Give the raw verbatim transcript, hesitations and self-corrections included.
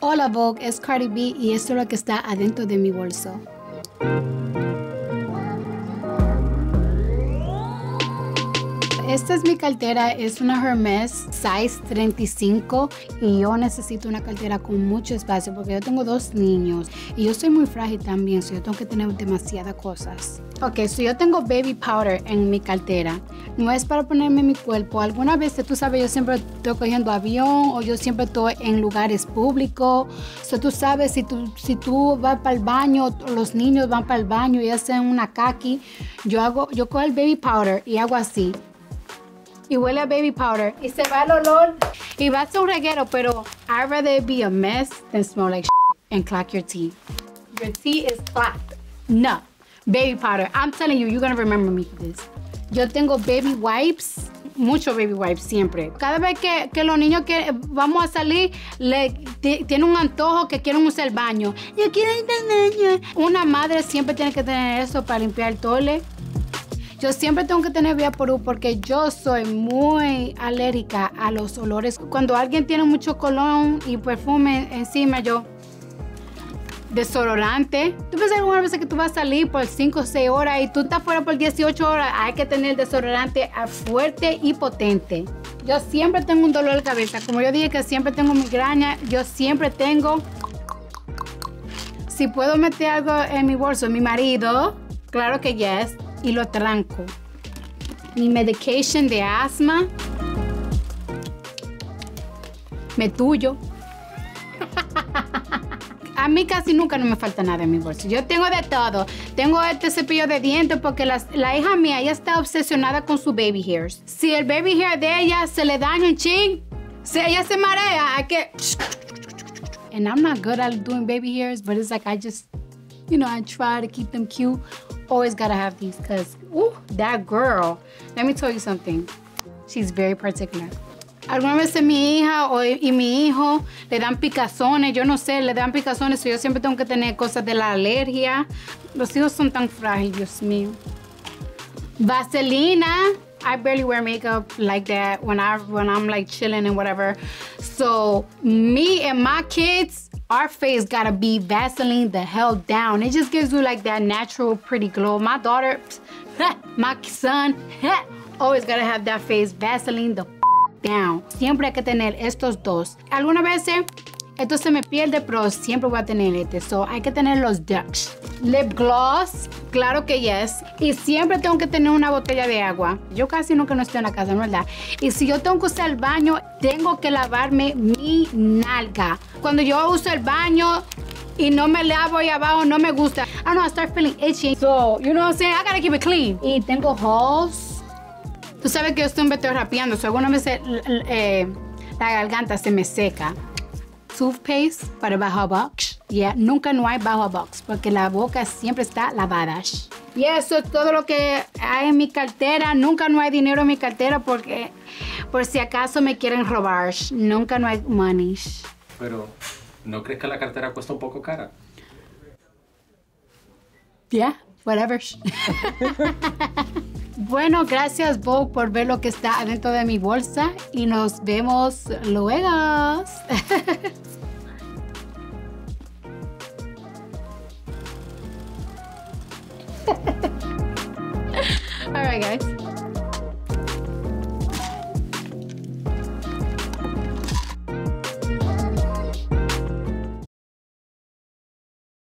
Hola Vogue, es Cardi B y esto es lo que está adentro de mi bolso. Esta es mi cartera, es una Hermès size treinta y cinco y yo necesito una cartera con mucho espacio porque yo tengo dos niños y yo soy muy frágil también, so yo tengo que tener demasiadas cosas. Ok, so yo tengo baby powder en mi cartera. No es para ponerme en mi cuerpo. Algunas veces, tú sabes, yo siempre estoy cogiendo avión o yo siempre estoy en lugares públicos. So, tú sabes, si tú, si tú vas para el baño, los niños van para el baño y hacen una caqui, yo hago, yo cojo el baby powder y hago así. Y huele a baby powder. Y se va el olor. Y va a ser un reguero, pero I'd rather be a mess than smell like shit and clock your tea. Your tea is clocked. No. Baby powder. I'm telling you, you're going to remember me for this. Yo tengo baby wipes, mucho baby wipes siempre. Cada vez que, que los niños que vamos a salir, le, tienen un antojo que quieren usar el baño. Yo quiero ir al baño. Una madre siempre tiene que tener eso para limpiar el toilet. Yo siempre tengo que tener VapoRub porque yo soy muy alérgica a los olores. Cuando alguien tiene mucho colón y perfume encima, yo... desodorante. ¿Tú piensas alguna vez que tú vas a salir por cinco o seis horas y tú estás fuera por dieciocho horas? Hay que tener el desodorante fuerte y potente. Yo siempre tengo un dolor de cabeza. Como yo dije que siempre tengo migraña, yo siempre tengo... Si puedo meter algo en mi bolso, mi marido, claro que yes, y lo tranco. Mi medication de asma. Me tuyo. A mí casi nunca no me falta nada en mi bolso. Yo tengo de todo. Tengo este cepillo de dientes porque las, la hija mía, ella está obsesionada con sus baby hairs. Si el baby hair de ella se le daña un ching, si ella se marea, hay que... And I'm not good at doing baby hairs, but it's like I just, you know, I try to keep them cute. Always gotta have these because, ooh, that girl. Let me tell you something. She's very particular. Algunas veces mi hija o, y mi hijo le dan picazones, yo no sé, le dan picazones, yo siempre tengo que tener cosas de la alergia. Los hijos son tan frágiles, Dios mío. Vaselina. I barely wear makeup like that when, I, when I'm like chilling and whatever. So me and my kids, our face gotta be Vaseline the hell down. It just gives you like that natural pretty glow. My daughter, my son, always gotta have that face Vaseline the down. Siempre hay que tener estos dos. Algunas veces esto se me pierde, pero siempre voy a tener este. So hay que tener los dos. Lip gloss, claro que yes. Y siempre tengo que tener una botella de agua. Yo casi nunca no estoy en la casa, ¿no es verdad? Y si yo tengo que usar el baño, tengo que lavarme mi nalga. Cuando yo uso el baño y no me lavo ahí abajo, no me gusta. I know, I start feeling itchy. So, you know what I'm saying? I gotta keep it clean. Y tengo holes. Tú sabes que yo estoy estoy rapeando, so alguna vez eh, la garganta se me seca. Toothpaste para bajo a box. Yeah, nunca no hay bajo a box porque la boca siempre está lavada. Y eso es todo lo que hay en mi cartera. Nunca no hay dinero en mi cartera porque por si acaso me quieren robar. Nunca no hay money. Pero, ¿no crees que la cartera cuesta un poco cara? Yeah, whatever. Bueno, gracias Vogue por ver lo que está adentro de mi bolsa y nos vemos luego. All right, guys.